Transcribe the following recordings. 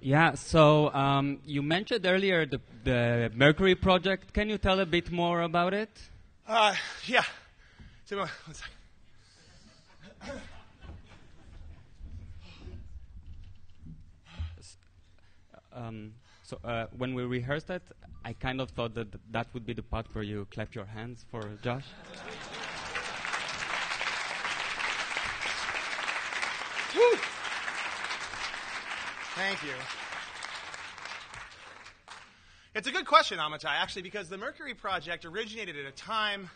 Yeah, so you mentioned earlier the Mercury Project. Can you tell a bit more about it? Yeah. One second. When we rehearsed that, I kind of thought that that would be the part where you clap your hands for Josh. Woo. Thank you. It's a good question, Amitai, actually, because the Mercury Project originated at a time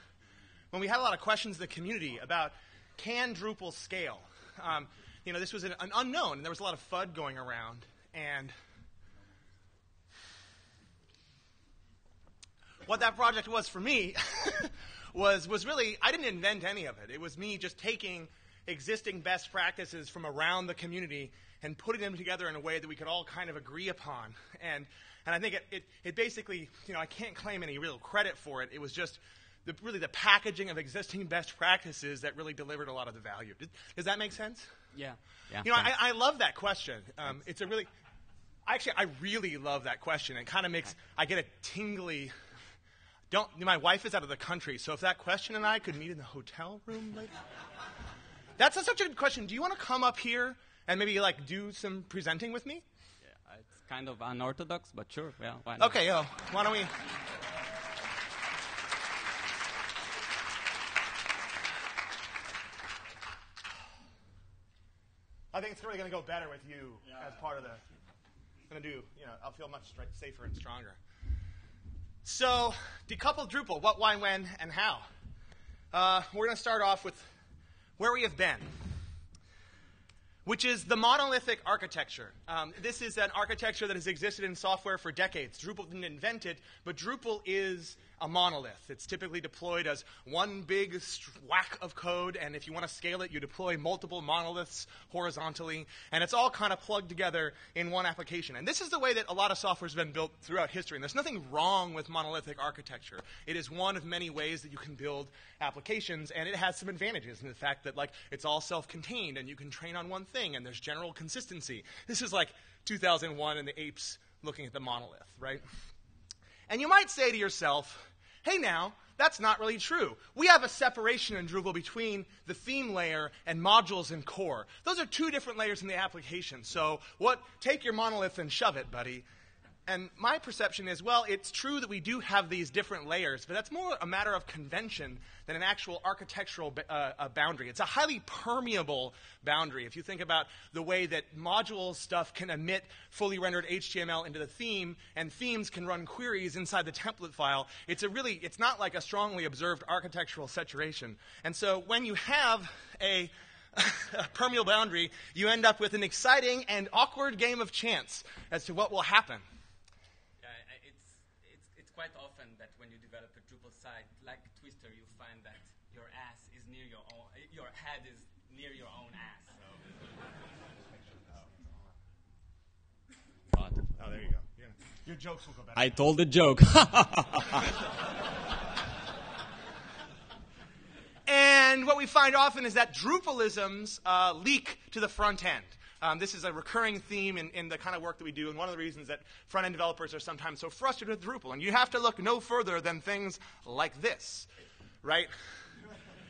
when we had a lot of questions in the community about, can Drupal scale? You know, this was an unknown, and there was a lot of FUD going around. And what that project was for me was really, I didn't invent any of it. It was me just taking existing best practices from around the community and putting them together in a way that we could all kind of agree upon. And I think it basically, you know, I can't claim any real credit for it. It was just really the packaging of existing best practices that really delivered a lot of the value. Does that make sense? Yeah. You know, I love that question. It's a really, actually, I really love that question. It kind of makes, I get a tingly, my wife is out of the country, so if that question and I could meet in the hotel room later. That's such a good question. Do you want to come up here and maybe like do some presenting with me? Yeah, it's kind of unorthodox, but sure, yeah, why not? Okay, why don't we? I think it's really going to go better with you as part of the, you know, I'll feel much safer and stronger. So, decouple Drupal, what, why, when, and how. We're going to start off with where we have been, which is the monolithic architecture. This is an architecture that has existed in software for decades. Drupal didn't invent it, but Drupal is a monolith. It's typically deployed as one big whack of code, and if you want to scale it, you deploy multiple monoliths horizontally, and it's all kind of plugged together in one application. And this is the way that a lot of software has been built throughout history, and there's nothing wrong with monolithic architecture. It is one of many ways that you can build applications, and it has some advantages in the fact that, like, it's all self-contained, and you can train on one thing, and there's general consistency. This is like 2001 and the apes looking at the monolith, right? And you might say to yourself, hey now, that's not really true. We have a separation in Drupal between the theme layer and modules and core. Those are two different layers in the application. So what? Take your monolith and shove it, buddy. And my perception is, well, it's true that we do have these different layers, but that's more a matter of convention than an actual architectural boundary. It's a highly permeable boundary. If you think about the way that module stuff can emit fully rendered HTML into the theme, and themes can run queries inside the template file, it's not like a strongly observed architectural saturation. And so when you have a permeable boundary, you end up with an exciting and awkward game of chance as to what will happen. Quite often that when you develop a Drupal site like Twister, you find that your ass is near your own, your head is near your own ass. So. Oh, there you go. Yeah. Your jokes will go better. I told a joke. And what we find often is that Drupalisms leak to the front end. This is a recurring theme in the kind of work that we do, and one of the reasons that front-end developers are sometimes so frustrated with Drupal. And you have to look no further than things like this, right?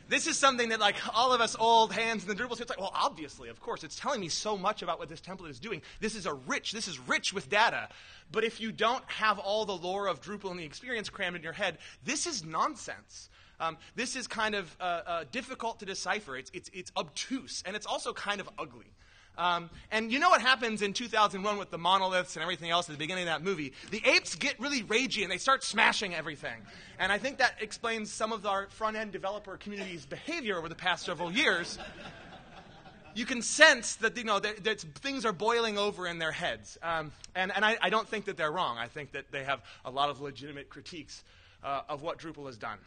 This is something that, like, all of us old hands in the Drupal, it's like, well, obviously, of course, it's telling me so much about what this template is doing. This is rich with data. But if you don't have all the lore of Drupal and the experience crammed in your head, this is nonsense. This is kind of difficult to decipher. It's obtuse, and it's also kind of ugly. And you know what happens in 2001 with the monoliths and everything else at the beginning of that movie? The apes get really ragey and they start smashing everything. And I think that explains some of our front-end developer community's behavior over the past several years. You can sense that, you know, that things are boiling over in their heads. And I don't think that they're wrong. I think that they have a lot of legitimate critiques of what Drupal has done.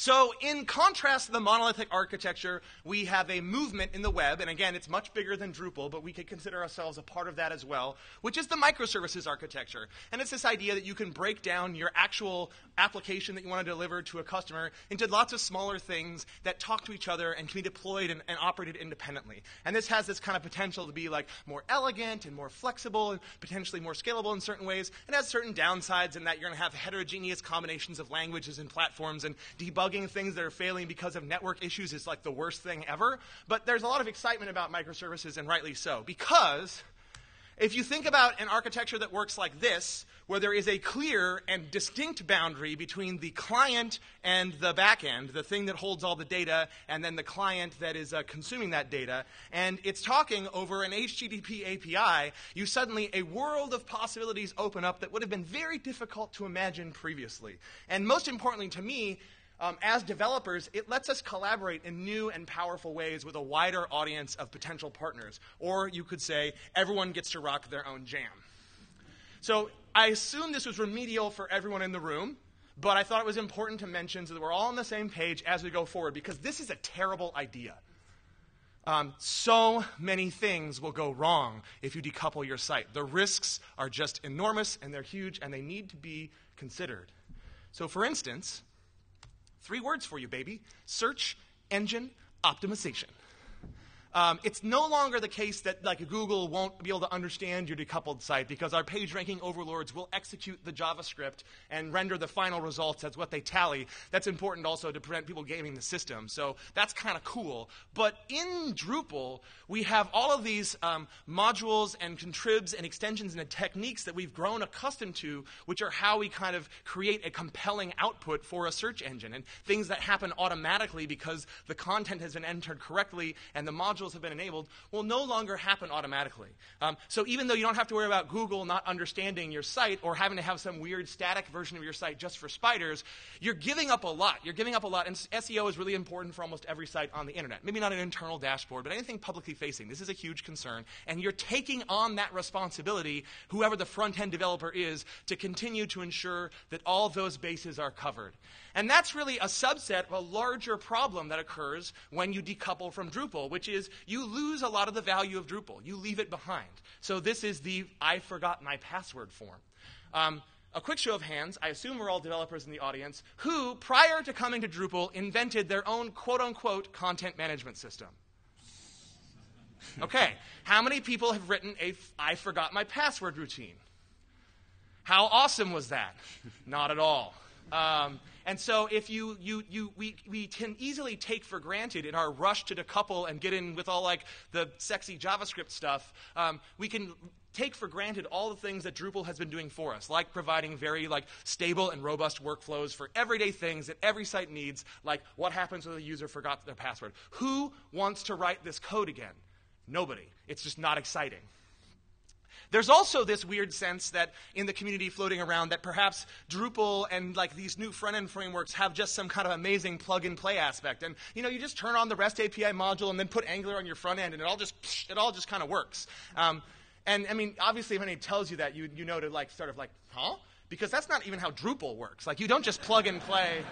So in contrast to the monolithic architecture, we have a movement in the web, and again, it's much bigger than Drupal, but we could consider ourselves a part of that as well, which is the microservices architecture. And it's this idea that you can break down your actual application that you want to deliver to a customer into lots of smaller things that talk to each other and can be deployed and operated independently. And this has this kind of potential to be like more elegant and more flexible and potentially more scalable in certain ways, and has certain downsides in that you're going to have heterogeneous combinations of languages and platforms, and debugging things that are failing because of network issues is like the worst thing ever. But there's a lot of excitement about microservices, and rightly so, because if you think about an architecture that works like this, where there is a clear and distinct boundary between the client and the back end, the thing that holds all the data, and then the client that is consuming that data, and it's talking over an HTTP API, you suddenly, a world of possibilities open up that would have been very difficult to imagine previously. And most importantly to me, as developers, it lets us collaborate in new and powerful ways with a wider audience of potential partners. Or you could say, everyone gets to rock their own jam. So I assume this was remedial for everyone in the room, but I thought it was important to mention so that we're all on the same page as we go forward, because this is a terrible idea. So many things will go wrong if you decouple your site. The risks are just enormous, and they're huge, and they need to be considered. So for instance, 3 words for you, baby. Search engine optimization. It's no longer the case that like Google won't be able to understand your decoupled site, because our page ranking overlords will execute the JavaScript and render the final results as what they tally. That's important also to prevent people gaming the system. So that's kind of cool. But in Drupal, we have all of these modules and contribs and extensions and techniques that we've grown accustomed to, which are how we kind of create a compelling output for a search engine, and things that happen automatically because the content has been entered correctly and the module have been enabled will no longer happen automatically. So even though you don't have to worry about Google not understanding your site or having to have some weird static version of your site just for spiders, you're giving up a lot. You're giving up a lot, and SEO is really important for almost every site on the internet. Maybe not an internal dashboard, but anything publicly facing. This is a huge concern, and you're taking on that responsibility, whoever the front-end developer is, to continue to ensure that all those bases are covered. And that's really a subset of a larger problem that occurs when you decouple from Drupal, which is you lose a lot of the value of Drupal. You leave it behind. So this is the I forgot my password form. A quick show of hands, I assume we're all developers in the audience, who, prior to coming to Drupal, invented their own quote-unquote content management system? Okay, how many people have written a I forgot my password routine? How awesome was that? Not at all. And so if we can easily take for granted in our rush to decouple and get in with all like the sexy JavaScript stuff, we can take for granted all the things that Drupal has been doing for us, like providing very like stable and robust workflows for everyday things that every site needs, like what happens when a user forgot their password. Who wants to write this code again? Nobody. It's just not exciting. There's also this weird sense that in the community floating around that perhaps Drupal and like these new front-end frameworks have just some kind of amazing plug-and-play aspect. And you know, you just turn on the REST API module and then put Angular on your front end, and it all just kind of works. And I mean, obviously, when it tells you that, you know to like sort of like, huh? Because that's not even how Drupal works. Like, you don't just plug and play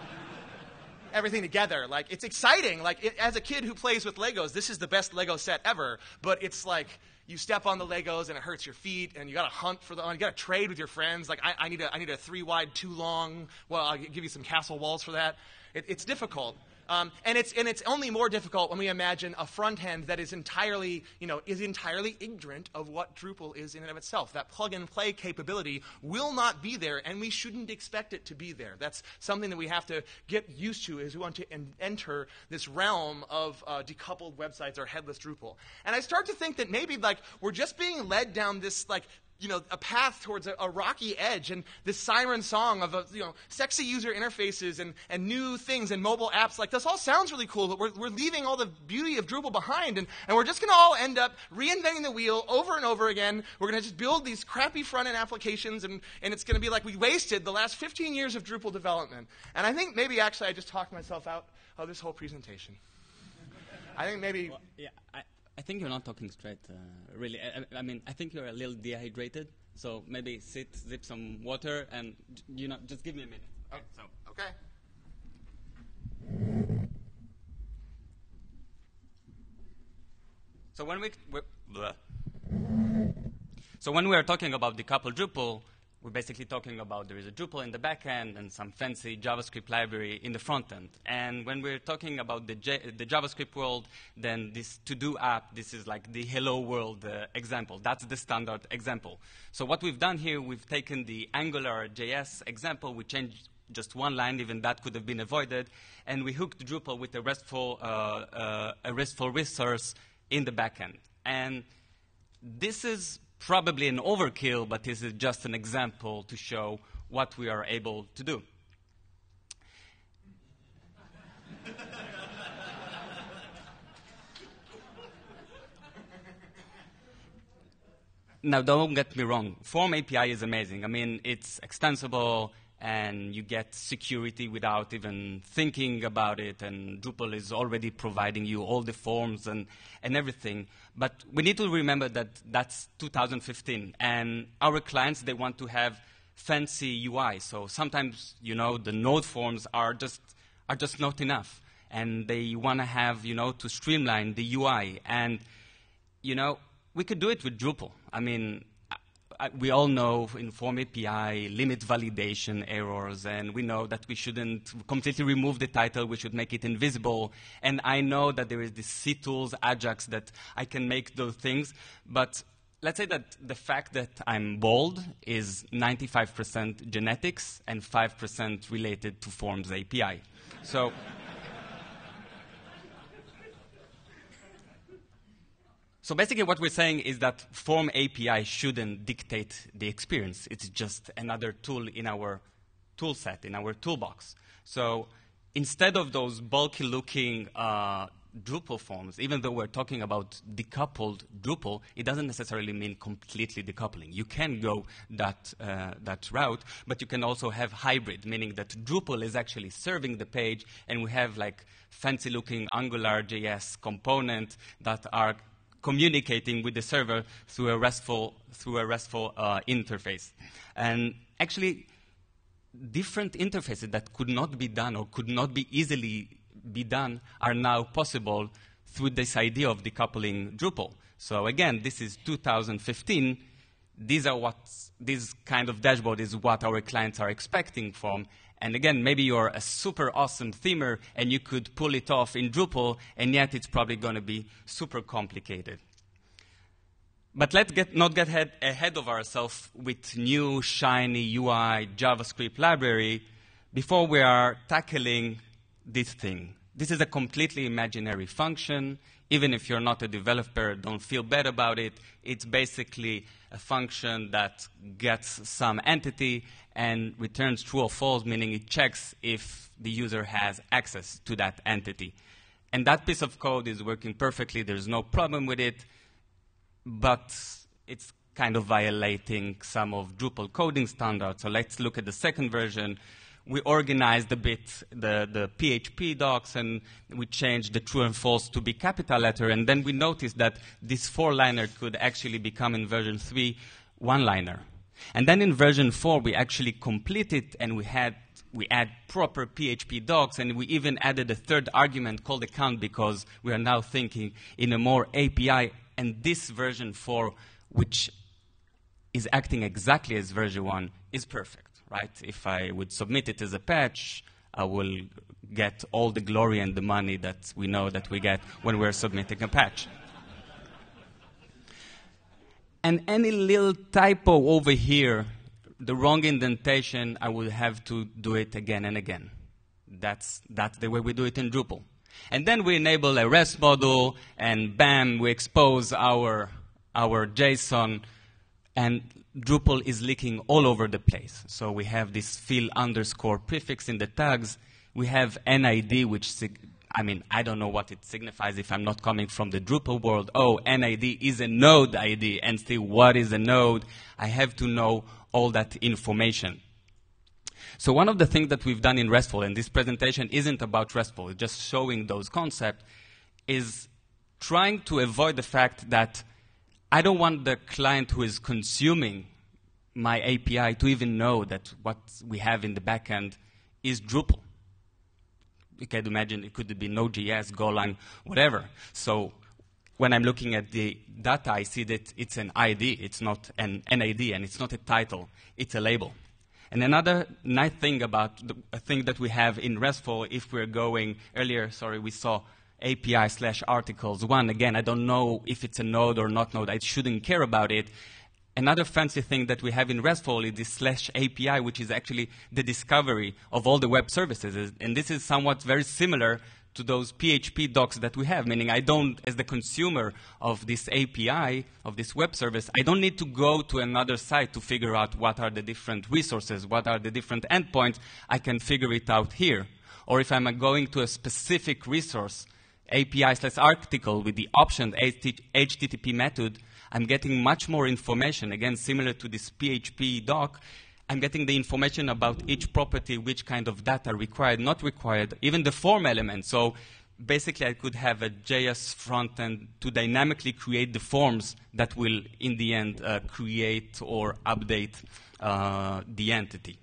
everything together. Like, it's exciting. Like, as a kid who plays with Legos, this is the best Lego set ever. But it's like, you step on the Legos and it hurts your feet, and you got to hunt for them. You got to trade with your friends. Like, I need a 3-wide, 2-long. Well, I'll give you some castle walls for that. It's difficult, and it's only more difficult when we imagine a front end that is entirely, you know, ignorant of what Drupal is in and of itself. That plug and play capability will not be there, and we shouldn't expect it to be there. That's something that we have to get used to as we want to enter this realm of decoupled websites or headless Drupal. And I start to think that maybe like we're just being led down this like, you know, a path towards a rocky edge, and this siren song of, you know, sexy user interfaces and new things and mobile apps. Like, this all sounds really cool, but we're leaving all the beauty of Drupal behind, and we're just going to all end up reinventing the wheel over and over again. We're going to just build these crappy front-end applications, and it's going to be like we wasted the last 15 years of Drupal development. And I think maybe actually I just talked myself out of this whole presentation. I think maybe... Well, yeah, I think you're not talking straight, really. I mean, I think you're a little dehydrated, so maybe sit, sip some water, and, you know, just give me a minute. Oh, so. Okay. So when we are talking about decoupled Drupal, we're basically talking about there is a Drupal in the back end and some fancy JavaScript library in the front end. And when we're talking about the JavaScript world, then this to-do app, this is like the hello world example. That's the standard example. So what we've done here, we've taken the AngularJS example, we changed just one line, even that could have been avoided, and we hooked Drupal with a RESTful resource in the back end. And this is probably an overkill, but this is just an example to show what we are able to do. Now, don't get me wrong. Form API is amazing. I mean, it's extensible, and you get security without even thinking about it, and Drupal is already providing you all the forms and everything. But we need to remember that that's 2015, and our clients, they want to have fancy UI. So sometimes, you know, the node forms are just not enough, and they want to have, you know, to streamline the UI. And, you know, we could do it with Drupal. I mean, we all know in Form API, limit validation errors, and we know that we shouldn't completely remove the title, we should make it invisible. And I know that there is this ctools, Ajax, that I can make those things, but let's say that the fact that I'm bald is 95% genetics and 5% related to Forms API. So, so basically what we're saying is that Form API shouldn't dictate the experience. It's just another tool in our tool set, in our toolbox. So instead of those bulky-looking Drupal forms, even though we're talking about decoupled Drupal, it doesn't necessarily mean completely decoupling. You can go that route, but you can also have hybrid, meaning that Drupal is actually serving the page, and we have like fancy-looking AngularJS components that are communicating with the server through a RESTful interface. And actually, different interfaces that could not be done or could not be easily be done are now possible through this idea of decoupling Drupal. So again, this is 2015. This kind of dashboard is what our clients are expecting from. And again, maybe you're a super awesome themer and you could pull it off in Drupal, and yet it's probably going to be super complicated. But let's not get ahead of ourselves with new shiny UI JavaScript library before we are tackling this thing. This is a completely imaginary function. Even if you're not a developer, don't feel bad about it. It's basically a function that gets some entity and returns true or false, meaning it checks if the user has access to that entity. And that piece of code is working perfectly. There's no problem with it, but it's kind of violating some of Drupal coding standards. So let's look at the second version. We organized a bit the PHP docs, and we changed the true and false to be capital letter, and then we noticed that this four-liner could actually become, in version 3, one-liner. And then in version 4, we actually completed, and we add proper PHP docs, and we even added a third argument called account, because we are now thinking in a more API, and this version 4, which is acting exactly as version 1, is perfect. Right? If I would submit it as a patch, I will get all the glory and the money that we know that we get when we're submitting a patch. And any little typo over here, the wrong indentation, I will have to do it again and again. That's the way we do it in Drupal. And then we enable a REST model, and bam, we expose our JSON, and Drupal is leaking all over the place. So we have this fill_prefix in the tags. We have NID, which, I mean, I don't know what it signifies if I'm not coming from the Drupal world. Oh, NID is a node ID, and still, what is a node? I have to know all that information. So one of the things that we've done in RESTful, and this presentation isn't about RESTful, it's just showing those concepts, is trying to avoid the fact that I don't want the client who is consuming my API to even know that what we have in the backend is Drupal. You can imagine it could be Node.js, Golang, whatever. So when I'm looking at the data, I see that it's an ID, it's not an NID, and it's not a title, it's a label. And another nice thing about a thing that we have in RESTful, if we're going earlier, sorry, we saw API/articles1. Again, I don't know if it's a node or not node. I shouldn't care about it. Another fancy thing that we have in RESTful is this /API, which is actually the discovery of all the web services. And this is somewhat very similar to those PHP docs that we have, meaning I don't, as the consumer of this API, of this web service, I don't need to go to another site to figure out what are the different resources, what are the different endpoints. I can figure it out here. Or if I'm going to a specific resource, API/article, with the option HTTP method, I'm getting much more information, again, similar to this PHP doc. I'm getting the information about each property, which kind of data required, not required, even the form element. So basically I could have a JS front end to dynamically create the forms that will in the end create or update the entity.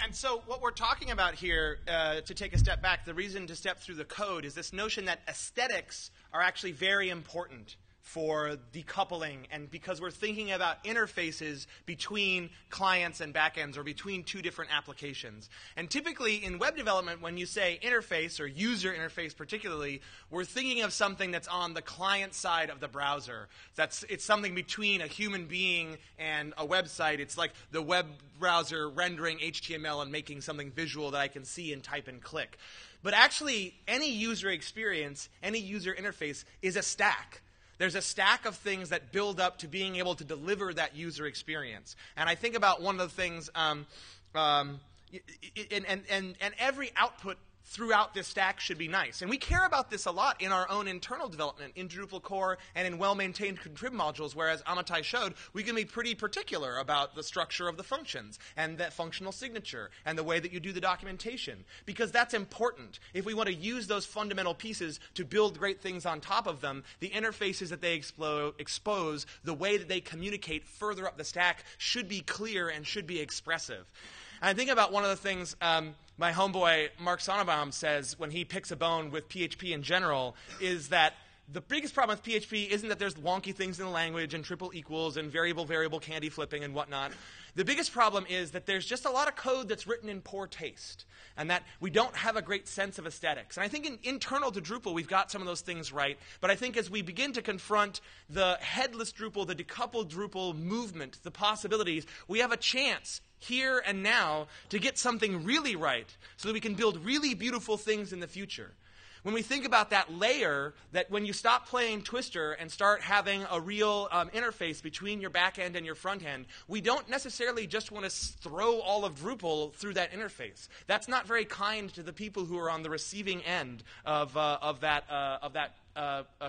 And so what we're talking about here, to take a step back, the reason to step through the code is this notion that aesthetics are actually very important for decoupling, and because we're thinking about interfaces between clients and backends or between two different applications. And typically in web development, when you say interface or user interface particularly, we're thinking of something that's on the client side of the browser. It's something between a human being and a website. It's like the web browser rendering HTML and making something visual that I can see and type and click. But actually, any user experience, any user interface is a stack. There's a stack of things that build up to being able to deliver that user experience. And I think about one of the things, and every output throughout this stack should be nice. And we care about this a lot in our own internal development, in Drupal core and in well-maintained contrib modules, whereas Amitai showed, we can be pretty particular about the structure of the functions and that functional signature and the way that you do the documentation, because that's important. If we want to use those fundamental pieces to build great things on top of them, the interfaces that they expose, the way that they communicate further up the stack should be clear and should be expressive. And I think about one of the things my homeboy Mark Sonnebaum says when he picks a bone with PHP in general is that the biggest problem with PHP isn't that there's wonky things in the language and triple equals and variable candy flipping and whatnot. The biggest problem is that there's just a lot of code that's written in poor taste and that we don't have a great sense of aesthetics. And I think internal to Drupal, we've got some of those things right. But I think as we begin to confront the headless Drupal, the decoupled Drupal movement, the possibilities, we have a chance here and now to get something really right so that we can build really beautiful things in the future. When we think about that layer, that when you stop playing Twister and start having a real interface between your back end and your front end, we don't necessarily just want to throw all of Drupal through that interface. That's not very kind to the people who are on the receiving end of that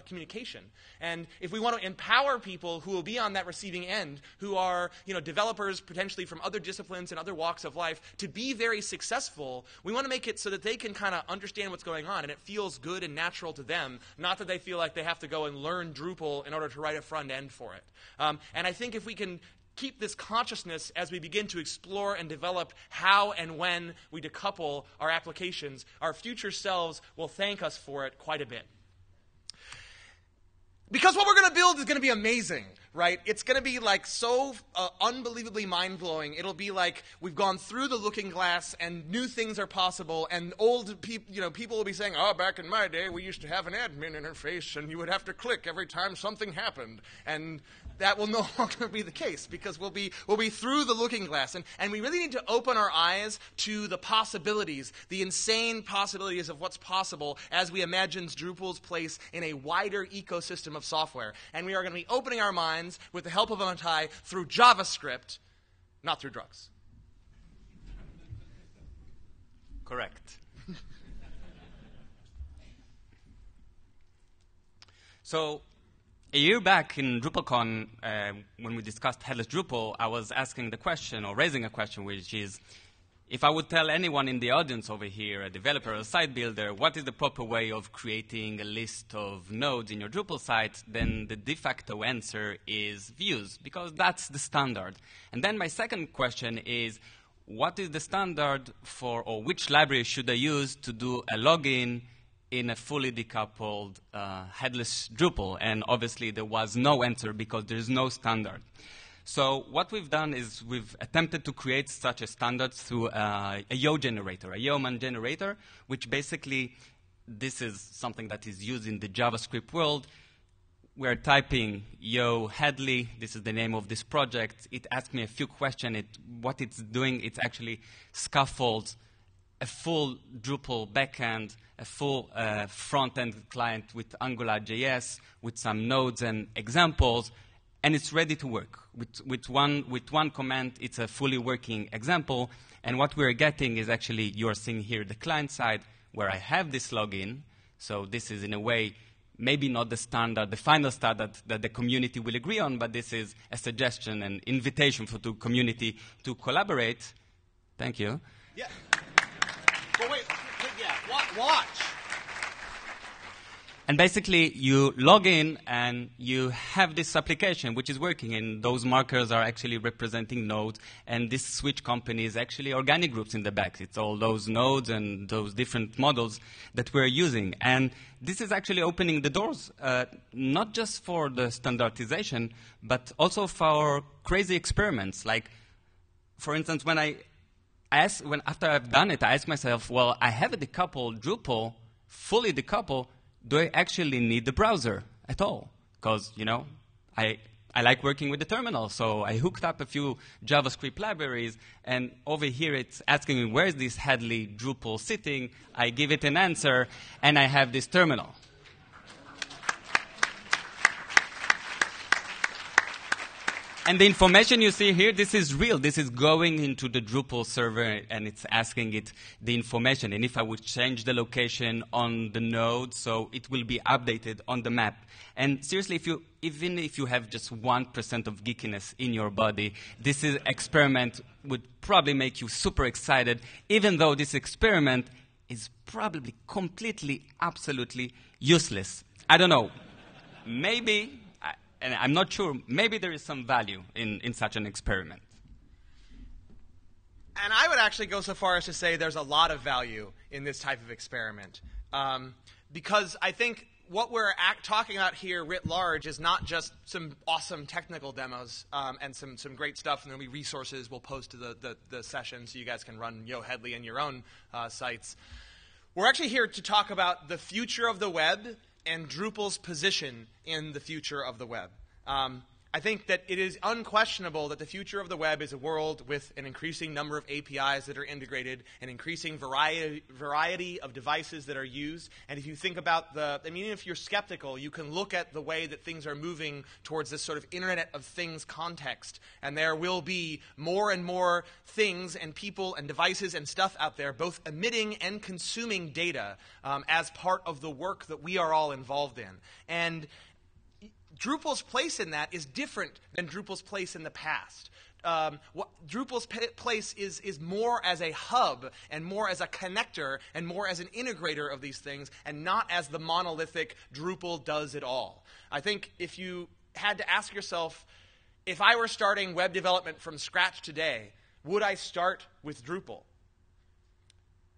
communication. And if we want to empower people who will be on that receiving end, who are developers potentially from other disciplines and other walks of life, to be very successful, we want to make it so that they can kind of understand what's going on and it feels good and natural to them, not that they feel like they have to go and learn Drupal in order to write a front end for it. And I think if we can keep this consciousness as we begin to explore and develop how and when we decouple our applications, our future selves will thank us for it quite a bit. Because what we're going to build is going to be amazing, right? It's going to be like so unbelievably mind-blowing. It'll be like we've gone through the looking glass and new things are possible, and old people will be saying, oh, back in my day we used to have an admin interface and you would have to click every time something happened. And that will no longer be the case because we'll be through the looking glass. And we really need to open our eyes to the possibilities, the insane possibilities of what's possible as we imagine Drupal's place in a wider ecosystem of software. And we are going to be opening our minds with the help of Amitai through JavaScript, not through drugs. Correct. So a year back in DrupalCon, when we discussed headless Drupal, I was asking the question, or raising a question, which is, if I would tell anyone in the audience over here, a developer, a site builder, what is the proper way of creating a list of nodes in your Drupal site, then the de facto answer is views, because that's the standard. And then my second question is, what is the standard for, or which library should I use to do a login in a fully decoupled headless Drupal, and obviously there was no answer because there's no standard. So what we've done is we've attempted to create such a standard through a Yo generator, a Yeoman generator, which basically, this is something that is used in the JavaScript world. We're typing Yo Headley, this is the name of this project. It asked me a few questions. What it's doing, it's actually scaffolds a full Drupal backend, a full front-end client with AngularJS, with some nodes and examples, and it's ready to work. With one command, it's a fully working example, and what we're getting is actually, you're seeing here the client side, where I have this login, so this is in a way, maybe not the standard, the final standard that the community will agree on, but this is a suggestion and invitation for the community to collaborate. Thank you. Yeah. Well, wait, yeah, watch. And basically, you log in, and you have this application, which is working, and those markers are actually representing nodes, and this switch company is actually organic groups in the back. It's all those nodes and those different models that we're using. And this is actually opening the doors, not just for the standardization, but also for crazy experiments. Like, for instance, after I've done it, I ask myself, well, I have a decoupled Drupal, fully decoupled, do I actually need the browser at all? Because, you know, I like working with the terminal, so I hooked up a few JavaScript libraries, and over here it's asking me, where is this Headley Drupal sitting? I give it an answer, and I have this terminal. And the information you see here, this is real. This is going into the Drupal server, and it's asking it the information. And if I would change the location on the node, so it will be updated on the map. And seriously, even if you have just 1% of geekiness in your body, this experiment would probably make you super excited, even though this experiment is probably completely, absolutely useless. I don't know. Maybe. And I'm not sure, maybe there is some value in such an experiment. And I would actually go so far as to say there's a lot of value in this type of experiment. Because I think what we're talking about here writ large is not just some awesome technical demos and some great stuff, and there'll be resources we'll post to the session so you guys can run Yo Headley in your own sites. We're actually here to talk about the future of the web and Drupal's position in the future of the web. I think that it is unquestionable that the future of the web is a world with an increasing number of APIs that are integrated, an increasing variety of devices that are used. And if you think about I mean, even if you're skeptical, you can look at the way that things are moving towards this sort of Internet of Things context. And there will be more and more things and people and devices and stuff out there, both emitting and consuming data as part of the work that we are all involved in. And Drupal's place in that is different than Drupal's place in the past. Drupal's place is more as a hub and more as a connector and more as an integrator of these things and not as the monolithic Drupal does it all. I think if you had to ask yourself, if I were starting web development from scratch today, would I start with Drupal?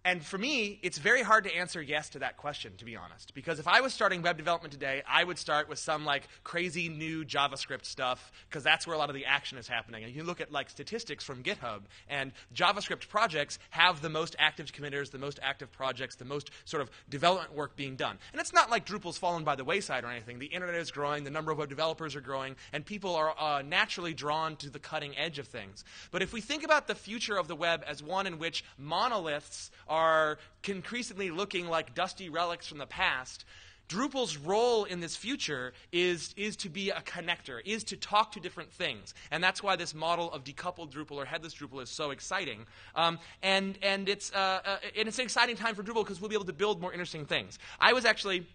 And for me, it's very hard to answer yes to that question, to be honest. Because if I was starting web development today, I would start with some like crazy new JavaScript stuff, because that's where a lot of the action is happening. And you look at like statistics from GitHub, and JavaScript projects have the most active committers, the most active projects, the most sort of development work being done. And it's not like Drupal's fallen by the wayside or anything. The internet is growing, the number of web developers are growing, and people are naturally drawn to the cutting edge of things. But if we think about the future of the web as one in which monoliths are increasingly looking like dusty relics from the past, Drupal's role in this future is to be a connector, is to talk to different things. And that's why this model of decoupled Drupal or headless Drupal is so exciting. And it's an exciting time for Drupal because we'll be able to build more interesting things. I was actually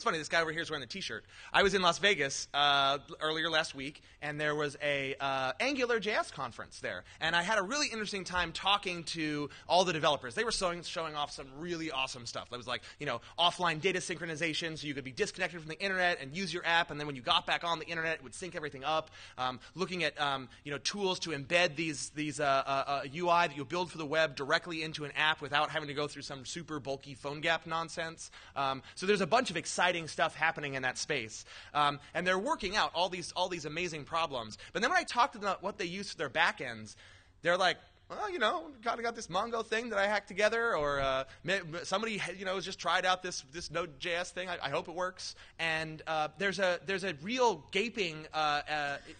It's funny, this guy over here is wearing the T-shirt. I was in Las Vegas earlier last week, and there was a AngularJS conference there. And I had a really interesting time talking to all the developers. They were showing off some really awesome stuff. That was like, you know, offline data synchronization, so you could be disconnected from the internet and use your app, and then when you got back on the internet, it would sync everything up. Looking at you know, tools to embed these UI that you build for the web directly into an app without having to go through some super bulky phone gap nonsense. So there's a bunch of exciting stuff happening in that space, and they're working out all these amazing problems. But then when I talked to them about what they use for their backends, they're like, well, you know, kind of got this Mongo thing that I hacked together, or somebody, you know, just tried out this Node.js thing. I hope it works. And there's a real gaping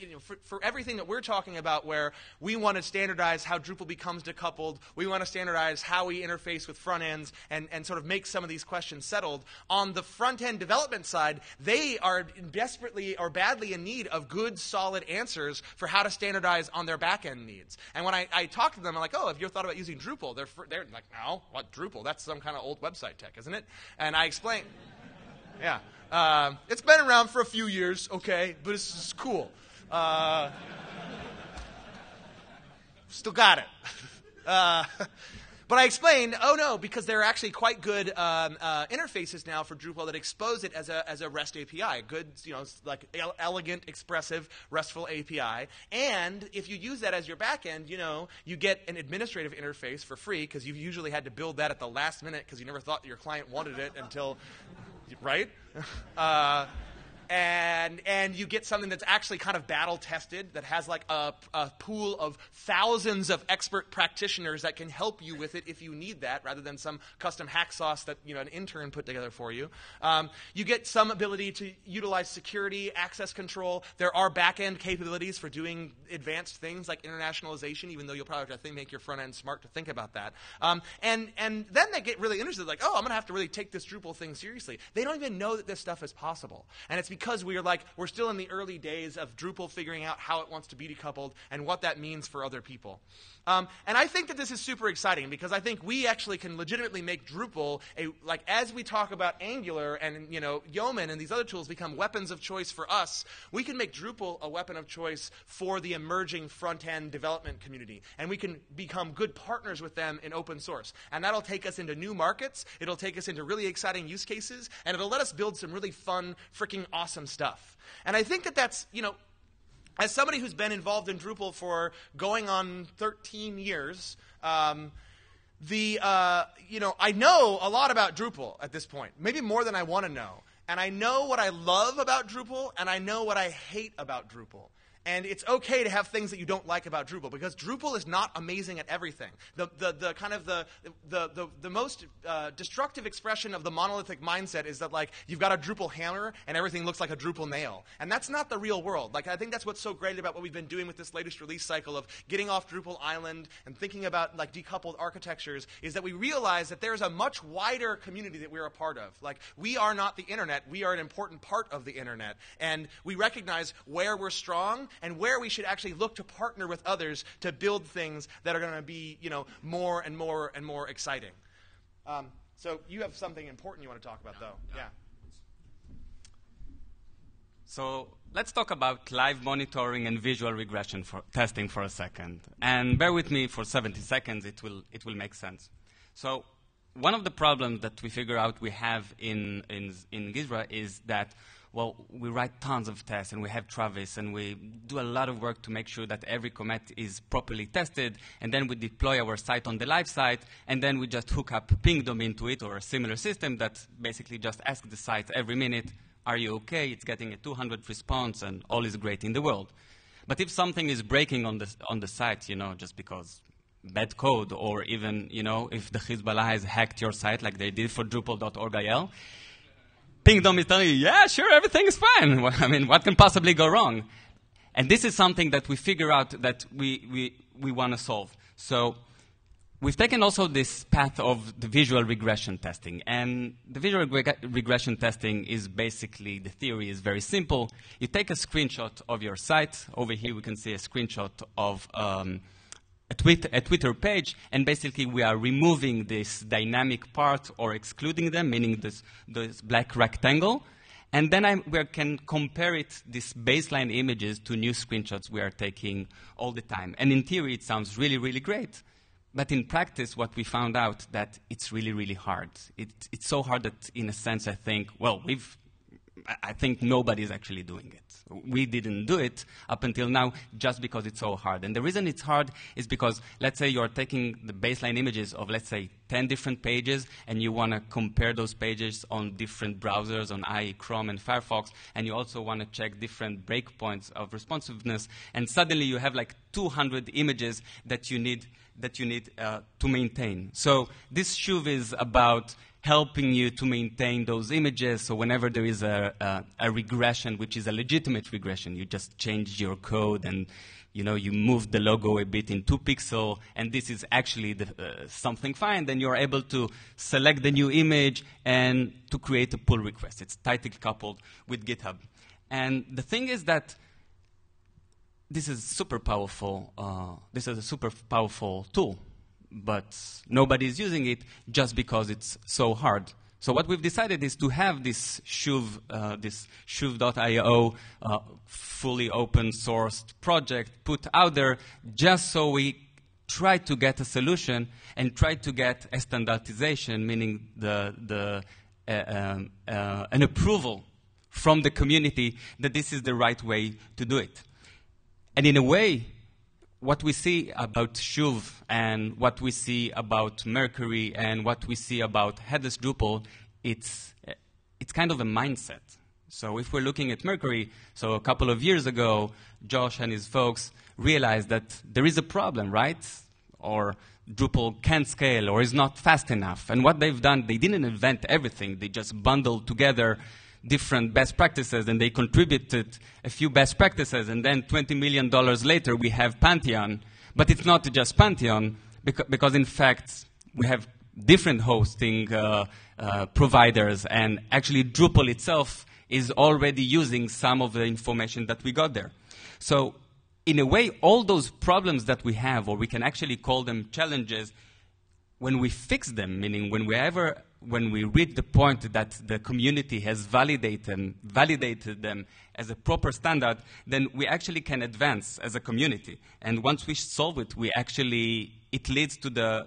you know, for everything that we're talking about, where we want to standardize how Drupal becomes decoupled. We want to standardize how we interface with front ends, and sort of make some of these questions settled. On the front end development side, they are desperately or badly in need of good, solid answers for how to standardize on their back end needs. And when I talk to them, I'm like, oh, have you ever thought about using Drupal? They're like, no, what Drupal? That's some kind of old website tech, isn't it? And I explain, yeah, it's been around for a few years, okay, but it's cool. Still got it. But I explained, oh no, because there are actually quite good interfaces now for Drupal that expose it as a REST API, good, you know, like elegant, expressive, RESTful API. And if you use that as your backend, you know, you get an administrative interface for free, because you've usually had to build that at the last minute because you never thought your client wanted it until, right? And you get something that's actually kind of battle-tested, that has like a pool of thousands of expert practitioners that can help you with it if you need that, rather than some custom hack sauce that, you know, an intern put together for you. You get some ability to utilize security, access control. There are back-end capabilities for doing advanced things like internationalization, even though you'll probably have to make your front end smart to think about that. And then they get really interested, like, oh, I'm going to have to really take this Drupal thing seriously. They don't even know that this stuff is possible. And it's because we're still in the early days of Drupal figuring out how it wants to be decoupled and what that means for other people. And I think that this is super exciting, because I think we actually can legitimately make Drupal, as we talk about Angular and, you know, Yeoman and these other tools become weapons of choice for us, we can make Drupal a weapon of choice for the emerging front-end development community. And we can become good partners with them in open source. And that'll take us into new markets, it'll take us into really exciting use cases, and it'll let us build some really fun, freaking awesome stuff. And I think that that's, you know, as somebody who's been involved in Drupal for going on 13 years, you know, I know a lot about Drupal at this point, maybe more than I want to know. And I know what I love about Drupal, and I know what I hate about Drupal. And it's okay to have things that you don't like about Drupal, because Drupal is not amazing at everything. The most destructive expression of the monolithic mindset is that, like, you've got a Drupal hammer and everything looks like a Drupal nail. And that's not the real world. Like, I think that's what's so great about what we've been doing with this latest release cycle of getting off Drupal Island and thinking about, like, decoupled architectures, is that we realize that there's a much wider community that we're a part of. Like, we are not the internet. We are an important part of the internet. And we recognize where we're strong and where we should actually look to partner with others to build things that are going to be, you know, more and more and more exciting. So you have something important you want to talk about, though. Yeah. So let's talk about live monitoring and visual regression for testing for a second. And bear with me for 70 seconds. It will make sense. So one of the problems that we figure out we have in Gizra is that, well, we write tons of tests, and we have Travis, and we do a lot of work to make sure that every commit is properly tested, and then we deploy our site on the live site, and then we just hook up Pingdom into it, or a similar system that basically just asks the site every minute, are you okay? It's getting a 200 response, and all is great in the world. But if something is breaking on the site, you know, just because bad code, or even, you know, if the Hezbollah has hacked your site like they did for Drupal.org.il, Pingdom is telling you, yeah, sure, everything is fine. Well, I mean, what can possibly go wrong? And this is something that we figure out that we want to solve. So we've taken also this path of the visual regression testing. And the visual regression testing is basically, the theory is very simple. You take a screenshot of your site. Over here, we can see a screenshot of a Twitter page, and basically we are removing this dynamic part or excluding them, meaning this black rectangle. And then we can compare these baseline images to new screenshots we are taking all the time. And in theory, it sounds really, really great. But in practice, what we found out that it's really, really hard. It's so hard that, in a sense, I think, well, I think nobody's actually doing it. We didn't do it up until now just because it's so hard. And the reason it's hard is because, let's say you're taking the baseline images of, let's say, 10 different pages, and you want to compare those pages on different browsers, on IE, Chrome, and Firefox, and you also want to check different breakpoints of responsiveness, and suddenly you have like 200 images that you need to maintain. So this Shuv is about helping you to maintain those images. So whenever there is a regression, which is a legitimate regression, you just change your code and you move the logo a bit in 2 pixels, and this is actually something fine. Then you're able to select the new image and to create a pull request. It's tightly coupled with GitHub. And the thing is that this is super powerful. This is a super powerful tool, but nobody's using it just because it's so hard. So what we've decided is to have this Shuv, this Shuv.io fully open sourced project put out there just so we try to get a solution and try to get a standardization, meaning an approval from the community that this is the right way to do it. And in a way, what we see about Shuv and what we see about Mercury and what we see about headless Drupal, it's kind of a mindset. So if we're looking at Mercury, so a couple of years ago, Josh and his folks realized that there is a problem, right? Or Drupal can't scale or is not fast enough. And what they've done, they didn't invent everything. They just bundled together different best practices, and they contributed a few best practices, and then $20 million later we have Pantheon. But it's not just Pantheon, because in fact we have different hosting providers, and actually Drupal itself is already using some of the information that we got there. So in a way, all those problems that we have, or we can actually call them challenges, when we fix them, meaning when we reach the point that the community has validated them as a proper standard, then we actually can advance as a community. And once we solve it, we actually it leads us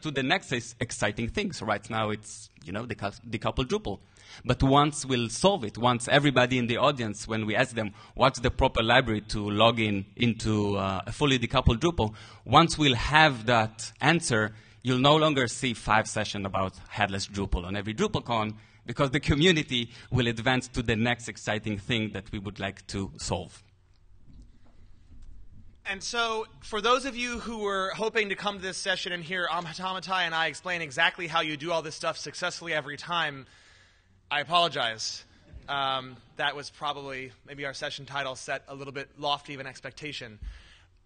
to the next exciting thing. So right now it's decoupled Drupal, but once we'll solve it, once everybody in the audience, when we ask them what's the proper library to log in into a fully decoupled Drupal, once we'll have that answer, you'll no longer see 5 sessions about headless Drupal on every DrupalCon, because the community will advance to the next exciting thing that we would like to solve. And so, for those of you who were hoping to come to this session and hear Amitai and I explain exactly how you do all this stuff successfully every time, I apologize. That was probably, maybe our session title set a little bit lofty of an expectation.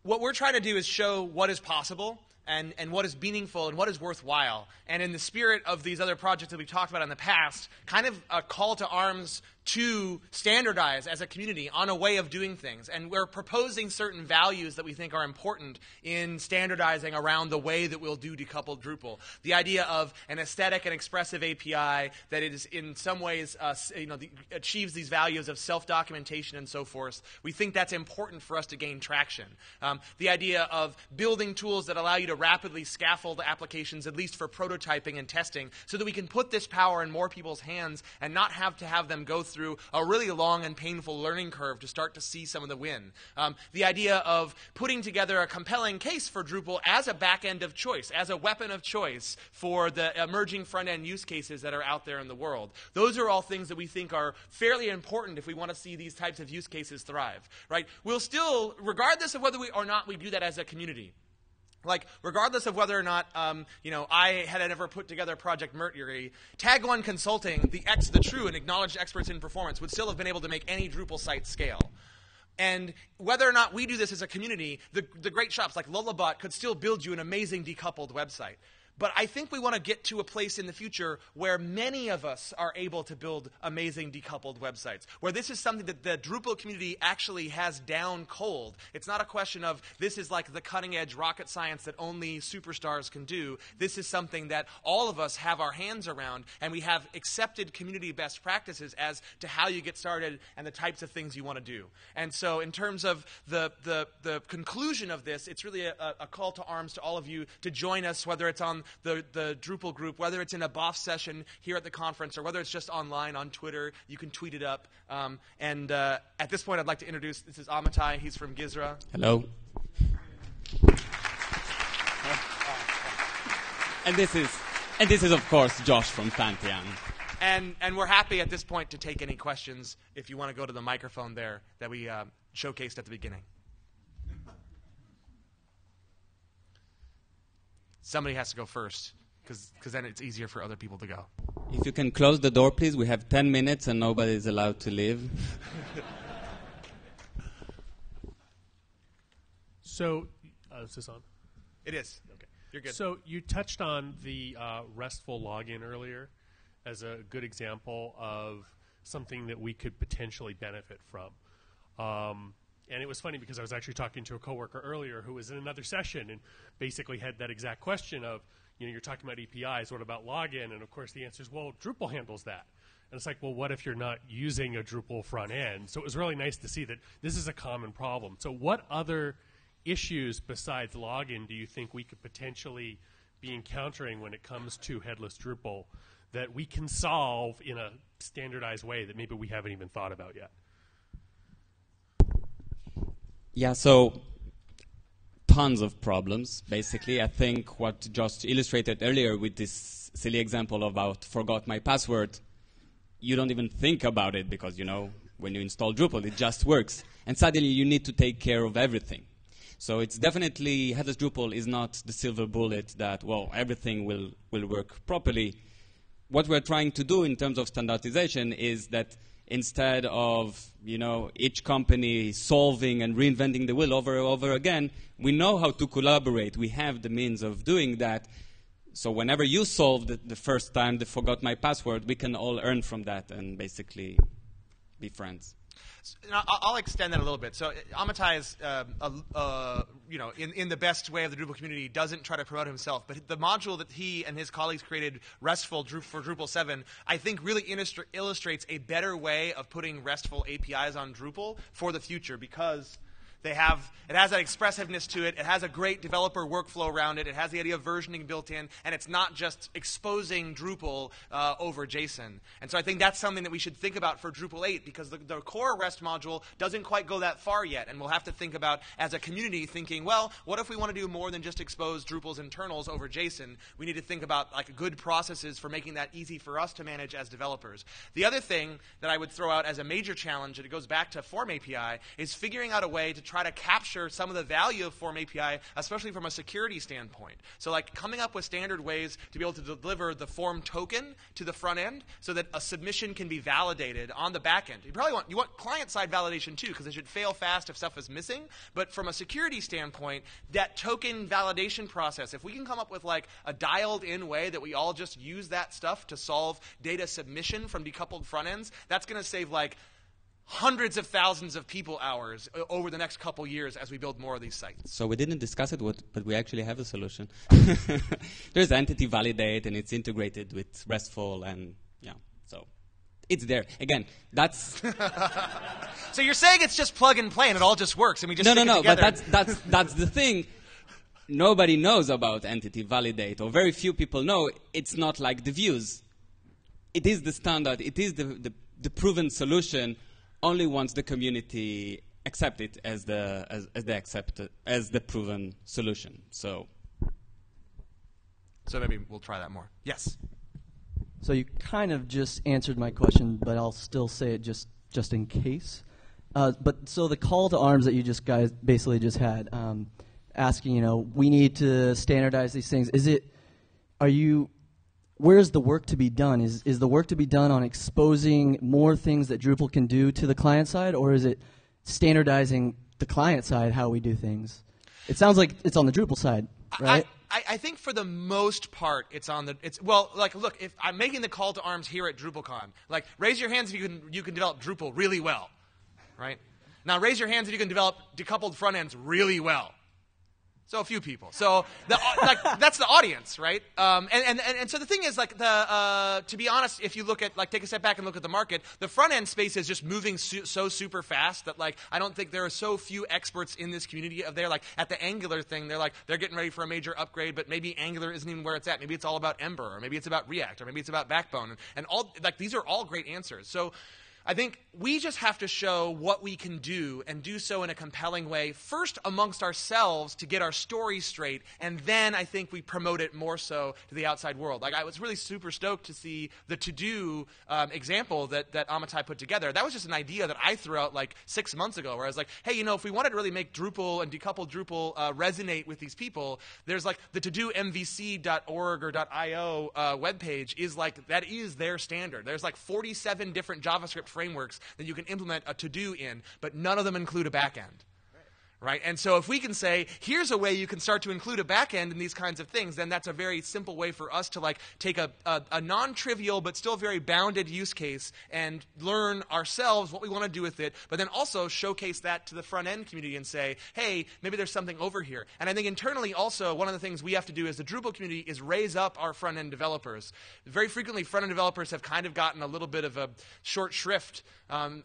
What we're trying to do is show what is possible, and what is meaningful and what is worthwhile. And in the spirit of these other projects that we've talked about in the past, kind of a call to arms to standardize as a community on a way of doing things. And we're proposing certain values that we think are important in standardizing around the way that we'll do decoupled Drupal. The idea of an aesthetic and expressive API that is in some ways achieves these values of self-documentation and so forth. We think that's important for us to gain traction. The idea of building tools that allow you to rapidly scaffold applications, at least for prototyping and testing, so that we can put this power in more people's hands and not have to have them go through a really long and painful learning curve to start to see some of the win. The idea of putting together a compelling case for Drupal as a back end of choice, as a weapon of choice for the emerging front end use cases that are out there in the world. Those are all things that we think are fairly important if we want to see these types of use cases thrive, right? We'll still, regardless of whether or not we do that as a community, like, regardless of whether or not, I had ever put together Project Mercury, Tag One Consulting, the true and acknowledged experts in performance, would still have been able to make any Drupal site scale. And whether or not we do this as a community, the great shops like Lullabot could still build you an amazing decoupled website. But I think we want to get to a place in the future where many of us are able to build amazing decoupled websites, where this is something that the Drupal community actually has down cold. It's not a question of this is like the cutting-edge rocket science that only superstars can do. This is something that all of us have our hands around, and we have accepted community best practices as to how you get started and the types of things you want to do. And so in terms of the conclusion of this, it's really a call to arms to all of you to join us, whether it's on the Drupal group, whether it's in a BOF session here at the conference, or whether it's just online on Twitter. You can tweet it up. At this point, I'd like to introduce, this is Amitai. He's from Gizra. Hello. And this is of course Josh from Pantheon. And we're happy at this point to take any questions if you want to go to the microphone there that we showcased at the beginning. Somebody has to go first, because then it's easier for other people to go. If you can close the door, please. We have 10 minutes and nobody is allowed to leave. So, is this on? It is. Okay. You're good. So you touched on the RESTful login earlier as a good example of something that we could potentially benefit from. And it was funny because I was actually talking to a coworker earlier who was in another session and basically had that exact question of, you know, you're talking about APIs, what about login? And of course the answer is, well, Drupal handles that. And it's like, well, what if you're not using a Drupal front end? So it was really nice to see that this is a common problem. So what other issues besides login do you think we could potentially be encountering when it comes to headless Drupal that we can solve in a standardized way that maybe we haven't even thought about yet? Yeah, so tons of problems, basically. I think what Josh illustrated earlier with this silly example about forgot my password, you don't even think about it because, you know, when you install Drupal, it just works. And suddenly you need to take care of everything. So it's definitely, headless Drupal is not the silver bullet that, well, everything will work properly. What we're trying to do in terms of standardization is that instead of, you know, each company solving and reinventing the wheel over and over again, we know how to collaborate. We have the means of doing that. So whenever you solve the first time the forgot my password, we can all earn from that and basically be friends. I'll extend that a little bit. So Amitai is, you know, in the best way of the Drupal community, doesn't try to promote himself. But the module that he and his colleagues created, RESTful for Drupal 7, I think really illustrates a better way of putting RESTful APIs on Drupal for the future, because it has that expressiveness to it. It has a great developer workflow around it. It has the idea of versioning built in, and it's not just exposing Drupal over JSON. And so I think that's something that we should think about for Drupal 8, because the core REST module doesn't quite go that far yet, and we'll have to think about, as a community, thinking, well, what if we want to do more than just expose Drupal's internals over JSON? We need to think about like good processes for making that easy for us to manage as developers. The other thing that I would throw out as a major challenge, and it goes back to Form API, is figuring out a way to try to capture some of the value of Form API, especially from a security standpoint. So like coming up with standard ways to be able to deliver the form token to the front end so that a submission can be validated on the back end. You want client-side validation too, because it should fail fast if stuff is missing. But from a security standpoint, that token validation process, if we can come up with like a dialed-in way that we all just use that stuff to solve data submission from decoupled front ends, that's going to save like hundreds of thousands of people hours over the next couple years as we build more of these sites. So we didn't discuss it, but we actually have a solution. There's Entity Validate, and it's integrated with RESTful, and yeah, so it's there. Again, that's... So you're saying it's just plug and play, and it all just works, and we just stick it together. No, but that's the thing. Nobody knows about Entity Validate, or very few people know. It's not like the views. It is the standard. It is the proven solution. Only once the community accept it as the proven solution. So maybe we'll try that more. Yes. So you kind of just answered my question, but I'll still say it just in case. But so the call to arms that you just guys basically just had, asking, you know, we need to standardize these things. Where's the work to be done? Is the work to be done on exposing more things that Drupal can do to the client side, or is it standardizing the client side how we do things? It sounds like it's on the Drupal side. right? I think for the most part, it's on the. It's well, like, look, if I'm making the call to arms here at DrupalCon, like, raise your hands if you can develop Drupal really well, right? Now, raise your hands if you can develop decoupled front ends really well. So a few people. So the, like, that's the audience, right? And so the thing is, like, the to be honest, if you look at, like, take a step back and look at the market, the front end space is just moving so super fast that, like, I don't think there are so few experts in this community of there. Like, at the Angular thing, they're like, they're getting ready for a major upgrade, but maybe Angular isn't even where it's at. Maybe it's all about Ember, or maybe it's about React, or maybe it's about Backbone, and all, like, these are all great answers. So I think we just have to show what we can do and do so in a compelling way, first amongst ourselves to get our story straight, and then I think we promote it more so to the outside world. Like, I was really super stoked to see the to-do example that Amitai put together. That was just an idea that I threw out like 6 months ago where I was like, hey, you know, if we wanted to really make Drupal and decoupled Drupal resonate with these people, there's like the to-do mvc.org or .io webpage is like, that is their standard. There's like 47 different JavaScript frameworks that you can implement a to-do in, but none of them include a backend, right? And so if we can say, here's a way you can start to include a backend in these kinds of things, then that's a very simple way for us to, like, take a non-trivial but still very bounded use case and learn ourselves what we want to do with it, but then also showcase that to the front-end community and say, hey, maybe there's something over here. And I think internally also, one of the things we have to do as the Drupal community is raise up our front-end developers. Very frequently, front-end developers have kind of gotten a little bit of a short shrift,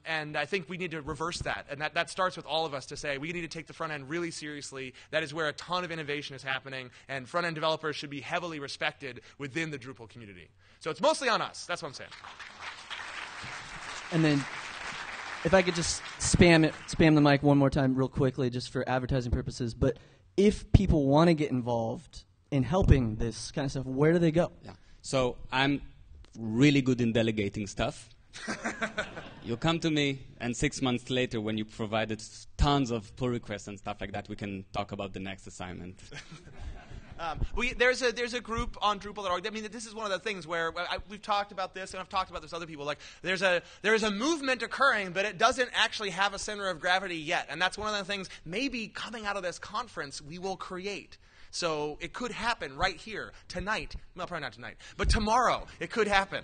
and I think we need to reverse that. And that starts with all of us to say, we need to take the front end really seriously. That is where a ton of innovation is happening, and front end developers should be heavily respected within the Drupal community. So it's mostly on us. That's what I'm saying. And then, if I could just spam the mic one more time, real quickly, just for advertising purposes. But if people want to get involved in helping this kind of stuff, where do they go? Yeah. So I'm really good in delegating stuff. You come to me, and 6 months later, when you provided tons of pull requests and stuff like that, we can talk about the next assignment. There's a group on Drupal.org. I mean, this is one of the things where we've talked about this, and I've talked about this with other people. Like, there is a movement occurring, but it doesn't actually have a center of gravity yet. And that's one of the things maybe coming out of this conference we will create. So it could happen right here, tonight. Well, probably not tonight, but tomorrow it could happen.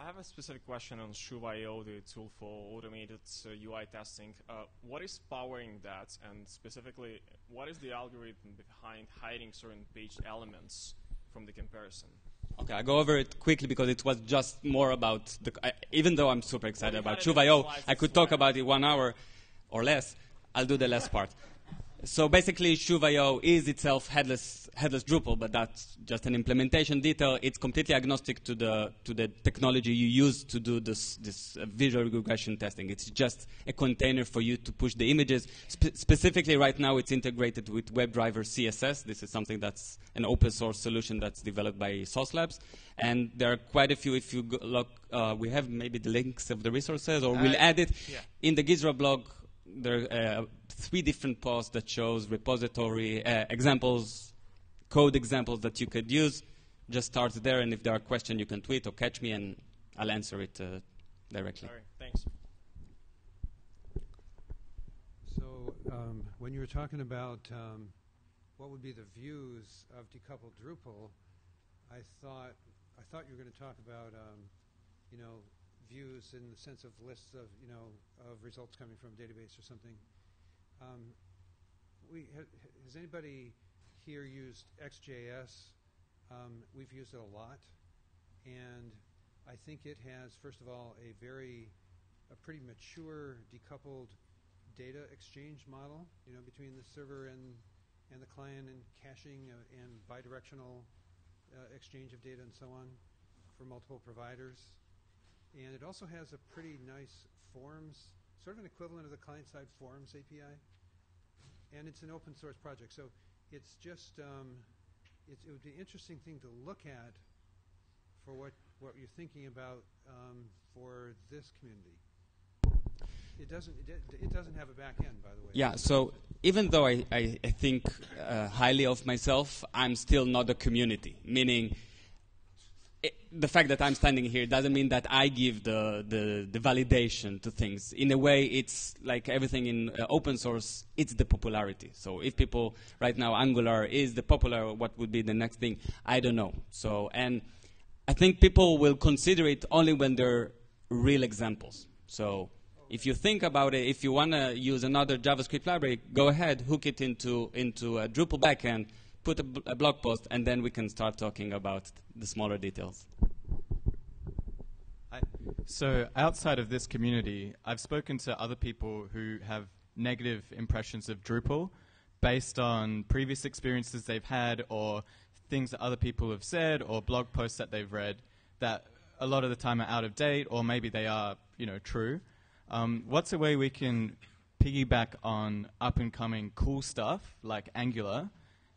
I have a specific question on Shuv.io, the tool for automated UI testing. What is powering that, and specifically, what is the algorithm behind hiding certain page elements from the comparison? Okay, I go over it quickly because it was just more about the. Even though I'm super excited about Shuv.io, I could talk about it 1 hour or less. I'll do the last part. So basically, Shuv.io is itself headless Drupal, but that's just an implementation detail. It's completely agnostic to the technology you use to do this visual regression testing. It's just a container for you to push the images. Specifically, right now, it's integrated with WebDriver CSS. This is something that's an open source solution that's developed by Source Labs, and there are quite a few. If you look, we have maybe the links of the resources, or we'll add it in the Gizra blog. There are 3 different posts that shows repository examples, code examples that you could use. Just start there, and if there are questions, you can tweet or catch me, and I'll answer it directly. All right, thanks. So when you were talking about what would be the views of decoupled Drupal, I thought you were going to talk about, you know, views in the sense of lists of, you know, of results coming from a database or something. Has anybody here used XJS? We've used it a lot, and I think it has, first of all, a pretty mature decoupled data exchange model, you know, between the server and the client, and caching and bidirectional exchange of data and so on for multiple providers. And it also has a pretty nice forms, sort of an equivalent of the client-side forms API. And it's an open-source project, so it's just it would be an interesting thing to look at for what you're thinking about for this community. It doesn't have a back end, by the way. Yeah. So even though I think highly of myself, I'm still not a community, meaning. the fact that I'm standing here doesn't mean that I give the validation to things. In a way, it's like everything in open source, it's the popularity. So if people, right now, Angular is the popular, what would be the next thing? I don't know. So, and I think people will consider it only when they're real examples. So if you think about it, if you want to use another JavaScript library, go ahead, hook it into a Drupal backend, put a blog post, and then we can start talking about the smaller details. So outside of this community, I've spoken to other people who have negative impressions of Drupal based on previous experiences they've had or things that other people have said or blog posts that they've read that a lot of the time are out of date, or maybe they are, you know, true. What's a way we can piggyback on up-and-coming cool stuff like Angular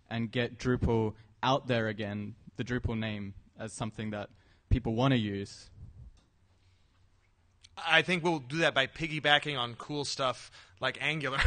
and get Drupal out there again, the Drupal name, as something that people want to use? I think we'll do that by piggybacking on cool stuff like Angular.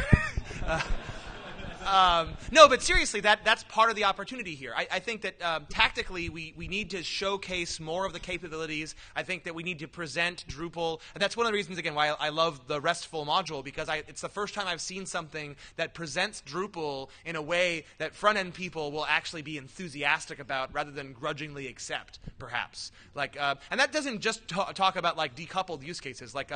No, but seriously, that's part of the opportunity here. I think that tactically we need to showcase more of the capabilities. I think that we need to present Drupal. And that's one of the reasons, again, why I love the RESTful module, because it's the first time I've seen something that presents Drupal in a way that front-end people will actually be enthusiastic about rather than grudgingly accept, perhaps. Like, and that doesn't just talk about like decoupled use cases. Like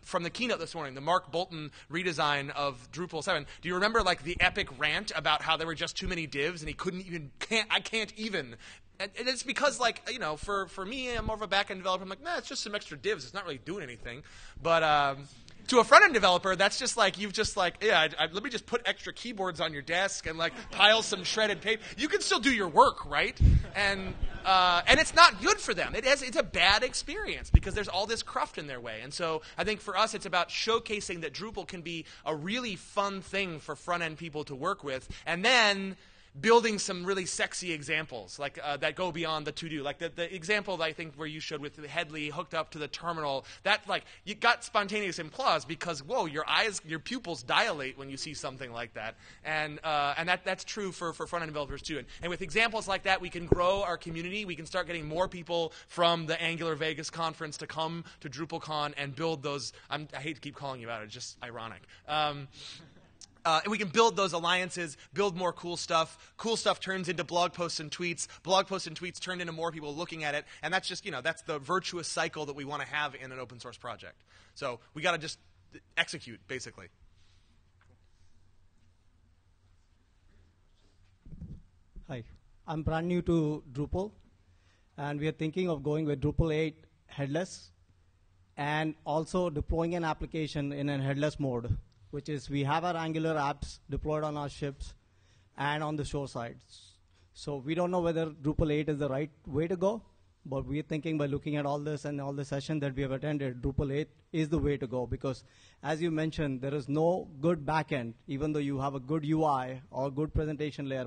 from the keynote this morning, the Mark Bolton redesign of Drupal 7. Do you remember like the epic rant about how there were just too many divs and he can't even. And it's because, like, you know, for me, I'm more of a back-end developer. I'm like, nah, it's just some extra divs. It's not really doing anything. But to a front-end developer, that's just like, you've just like, yeah, let me just put extra keyboards on your desk and like pile some shredded paper. You can still do your work, right? And it's not good for them. It's a bad experience because there's all this cruft in their way. And so I think for us, it's about showcasing that Drupal can be a really fun thing for front-end people to work with. And then building some really sexy examples like that go beyond the to-do. Like the example that I think where you showed with Headley hooked up to the terminal, that like you got spontaneous applause because, whoa, your eyes, your pupils dilate when you see something like that. And that's true for front-end developers too. And with examples like that, we can grow our community. We can start getting more people from the Angular Vegas conference to come to DrupalCon and build those. I hate to keep calling you out, it's just ironic. And we can build those alliances, build more cool stuff. Cool stuff turns into blog posts and tweets. Blog posts and tweets turn into more people looking at it. And that's just, you know, that's the virtuous cycle that we want to have in an open source project. So we got to just execute, basically. Hi. I'm brand new to Drupal. And we are thinking of going with Drupal 8 headless and also deploying an application in a headless mode, which is we have our Angular apps deployed on our ships and on the shore sides. So we don't know whether Drupal 8 is the right way to go, but we're thinking by looking at all this and all the sessions that we have attended, Drupal 8 is the way to go because, as you mentioned, there is no good backend, even though you have a good UI or good presentation layer,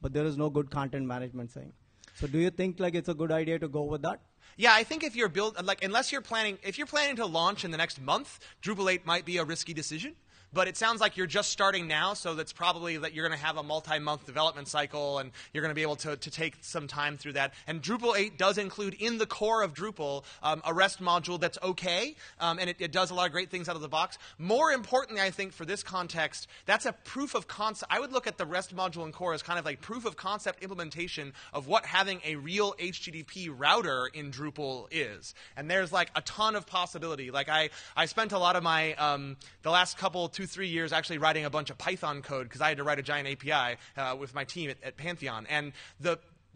but there is no good content management thing. So do you think like it's a good idea to go with that? Yeah, I think if you're planning to launch in the next month, Drupal 8 might be a risky decision. But it sounds like you're just starting now, so that's probably that you're going to have a multi-month development cycle, and you're going to be able to take some time through that. And Drupal 8 does include in the core of Drupal a REST module that's okay, and it does a lot of great things out of the box. More importantly, I think, for this context, that's a proof of concept. I would look at the REST module and core as kind of like proof of concept implementation of what having a real HTTP router in Drupal is. And there's like a ton of possibility. Like I spent a lot of my, the last couple, 2-3 years actually writing a bunch of Python code because I had to write a giant API with my team at Pantheon. And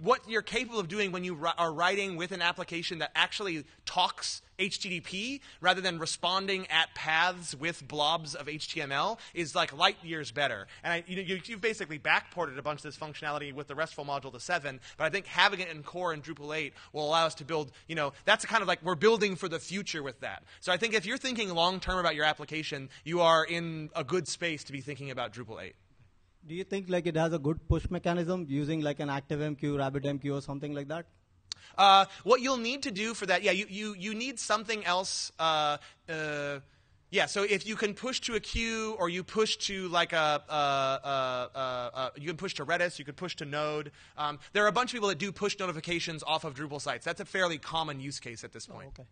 what you're capable of doing when you are writing with an application that actually talks HTTP rather than responding at paths with blobs of HTML is like light years better. And you've basically backported a bunch of this functionality with the RESTful module to 7, but I think having it in core in Drupal 8 will allow us to build, you know, that's kind of like we're building for the future with that. So I think if you're thinking long-term about your application, you are in a good space to be thinking about Drupal 8. Do you think like it has a good push mechanism using like an ActiveMQ, RabbitMQ or something like that? What you'll need to do for that, yeah, you need something else. Yeah, so if you can push to a queue, or you push to like you can push to Redis, you could push to Node. There are a bunch of people that do push notifications off of Drupal sites. That's a fairly common use case at this point. Oh, okay.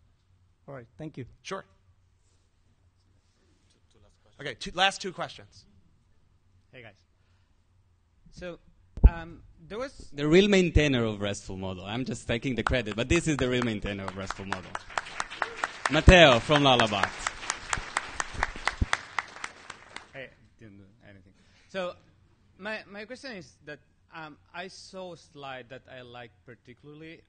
All right, thank you. Sure. Okay, last two questions. Hey guys. So there was the real maintainer of RESTful model. I'm just taking the credit, but this is the real maintainer of RESTful model. Matteo from Lullabot. So my question is that I saw a slide that I liked particularly,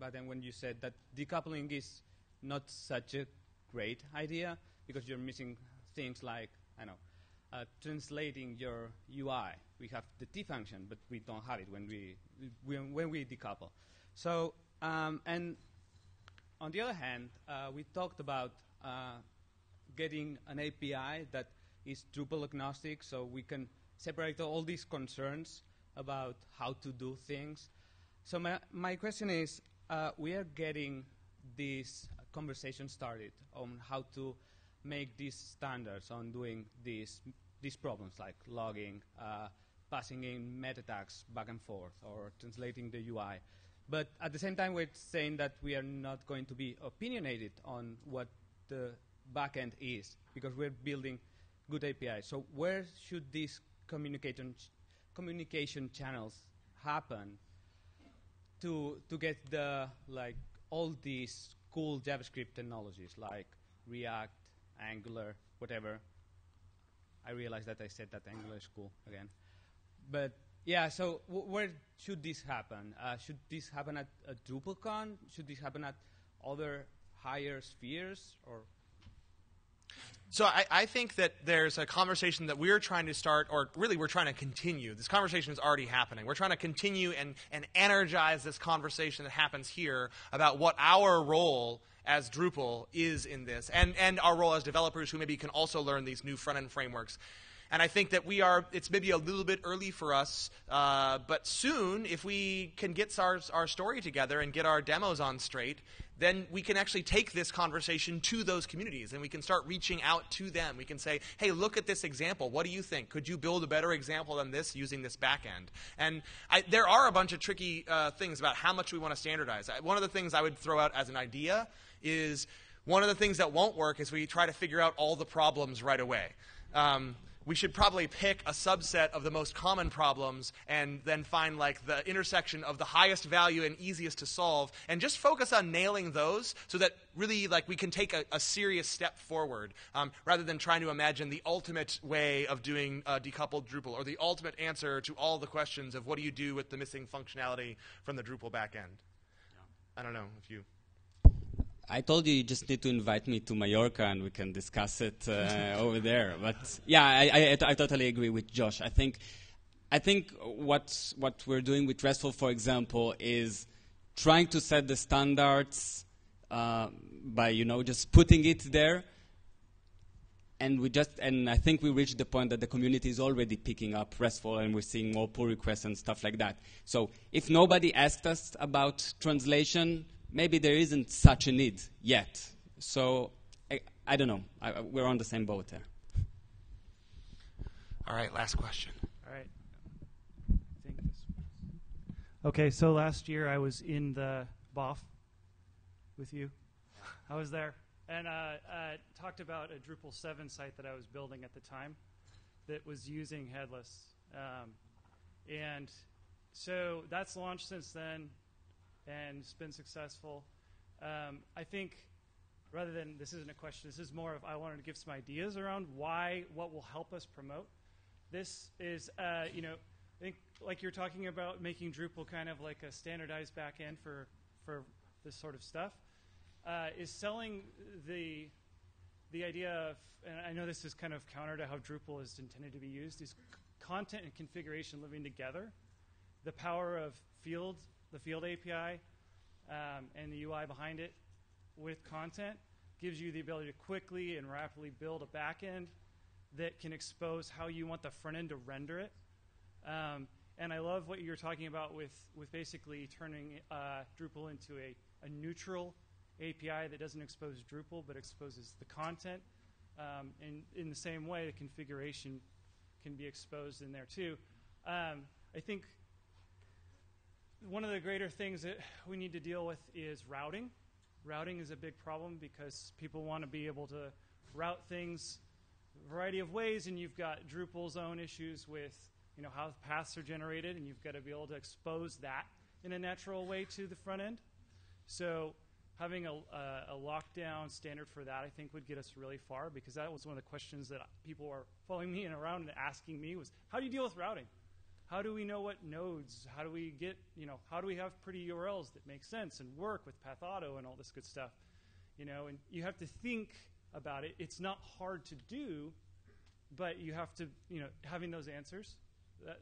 but then when you said that decoupling is not such a great idea because you're missing things like, I know, translating your UI. We have the T function, but we don't have it when we decouple. So, and on the other hand, we talked about getting an API that is Drupal agnostic, so we can separate all these concerns about how to do things. So my question is, we are getting this conversation started on how to make these standards on doing these problems like logging, passing in meta tags back and forth, or translating the UI. But at the same time, we're saying that we are not going to be opinionated on what the backend is, because we're building good API. So where should these communication channels happen to get the all these cool JavaScript technologies like React, Angular, whatever? I realize that I said that Angular is cool again, but yeah. So where should this happen? Should this happen at DrupalCon? Should this happen at other higher spheres or? So I think that there's a conversation that we're trying to start, or really we're trying to continue. This conversation is already happening. We're trying to continue and energize this conversation that happens here about what our role as Drupal is in this, and our role as developers who maybe can also learn these new front-end frameworks. And I think that we are, it's maybe a little bit early for us, but soon, if we can get our story together and get our demos on straight, then we can actually take this conversation to those communities, and we can start reaching out to them. We can say, hey, look at this example. What do you think? Could you build a better example than this using this back end? And there are a bunch of tricky things about how much we want to standardize. One of the things I would throw out as an idea is, one of the things that won't work is we try to figure out all the problems right away. We should probably pick a subset of the most common problems and then find like the intersection of the highest value and easiest to solve, and just focus on nailing those so that really like we can take a serious step forward, rather than trying to imagine the ultimate way of doing decoupled Drupal, or the ultimate answer to all the questions of what do you do with the missing functionality from the Drupal backend. Yeah. I don't know if you... I told you you just need to invite me to Mallorca and we can discuss it over there. But yeah, I totally agree with Josh. I think what we're doing with RESTful, for example, is trying to set the standards by just putting it there. And I think we reached the point that the community is already picking up RESTful, and we're seeing more pull requests and stuff like that. So if nobody asked us about translation, maybe there isn't such a need yet. So I don't know. We're on the same boat there. All right, last question. All right. Okay, so last year I was in the BOF with you. I was there and talked about a Drupal 7 site that I was building at the time that was using headless. And so that's launched since then, and it's been successful. I think rather than, this isn't a question, this is more of I wanted to give some ideas around what will help us promote. This is, I think like you're talking about making Drupal kind of like a standardized back end for this sort of stuff, is selling the idea of, and I know this is kind of counter to how Drupal is intended to be used, is content and configuration living together, the power of the field API and the UI behind it with content gives you the ability to quickly and rapidly build a back end that can expose how you want the front end to render it. And I love what you're talking about with basically turning Drupal into a neutral API that doesn't expose Drupal but exposes the content. And in the same way, the configuration can be exposed in there too. I think one of the greater things that we need to deal with is routing. Routing is a big problem because people want to be able to route things a variety of ways, and you've got Drupal's own issues with how the paths are generated, and you've got to be able to expose that in a natural way to the front end. So having a lockdown standard for that, I think, would get us really far, because that was one of the questions that people were following me and around and asking me was, how do you deal with routing? How do we know what nodes? How do we get, how do we have pretty URLs that make sense and work with Path Auto and all this good stuff? And you have to think about it. It's not hard to do, but you have to, having those answers,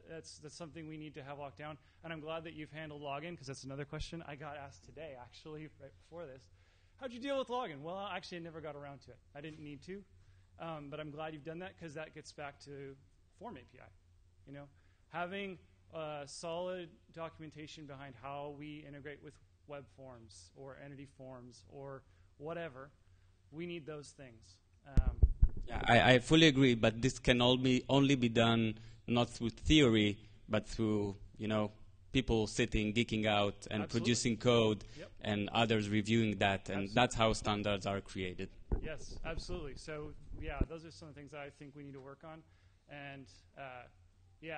that's something we need to have locked down. And I'm glad that you've handled login, because that's another question I got asked today, actually, right before this. How'd you deal with login? Well, actually, I never got around to it. I didn't need to, but I'm glad you've done that, because that gets back to Form API, Having solid documentation behind how we integrate with web forms or entity forms or whatever, we need those things. Yeah, I fully agree, but this can only be done not through theory, but through people sitting, geeking out, and Absolutely. Producing code, yep. and others reviewing that, and Absolutely. That's how standards are created. Yes, absolutely. So yeah, those are some of the things I think we need to work on, and yeah,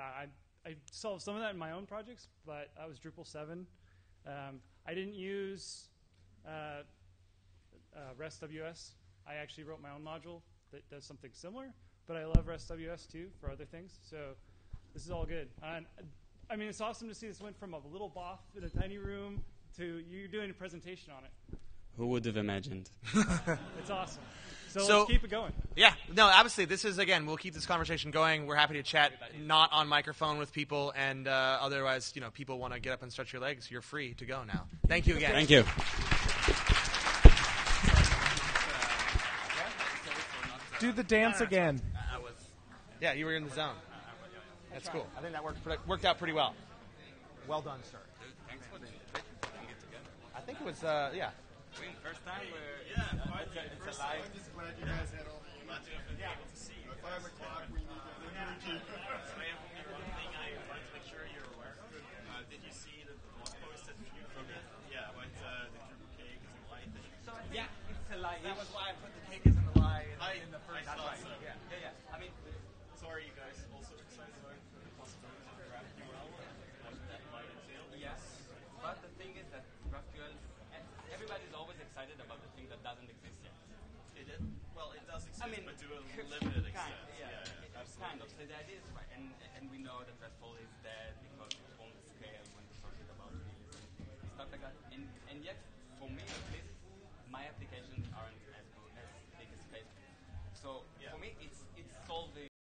I solved some of that in my own projects, but that was Drupal 7. I didn't use REST WS. I actually wrote my own module that does something similar, but I love REST WS too for other things, so this is all good. And, I mean, it's awesome to see this went from a little boff in a tiny room to you doing a presentation on it. Who would have imagined? It's awesome. So let's keep it going. Yeah. No, obviously, this is, again, we'll keep this conversation going. We're happy to chat, not on microphone with people, and otherwise, people want to get up and stretch your legs. You're free to go now. Thank you again. Thank you. Do the dance again. Yeah, you were in the zone. That's cool. I think that worked out pretty well. Well done, sir. Thanks for the invitation. I think it was, yeah. First time we're it's alive. I'm just glad you guys had all the luck to see you. At 5 o'clock, we need energy. So I have only one thing I wanted to make sure you're aware of. Did you see the blog post that you from it? Yeah, about the Drupal cake is a lie thing. So yeah, it's a lie. That was why I put the cake as a lie in the first time. Right. So. Yeah. Yeah, yeah. I mean, sorry, you guys. Also excited about the possibilities of GraphQL and what that might entail. Yes, but the thing is that GraphQL. Everybody's always excited about the thing that doesn't exist yet. Well, it does exist, but to a limited extent. Yeah, it's kind of. So the idea is right, and we know that RESTful is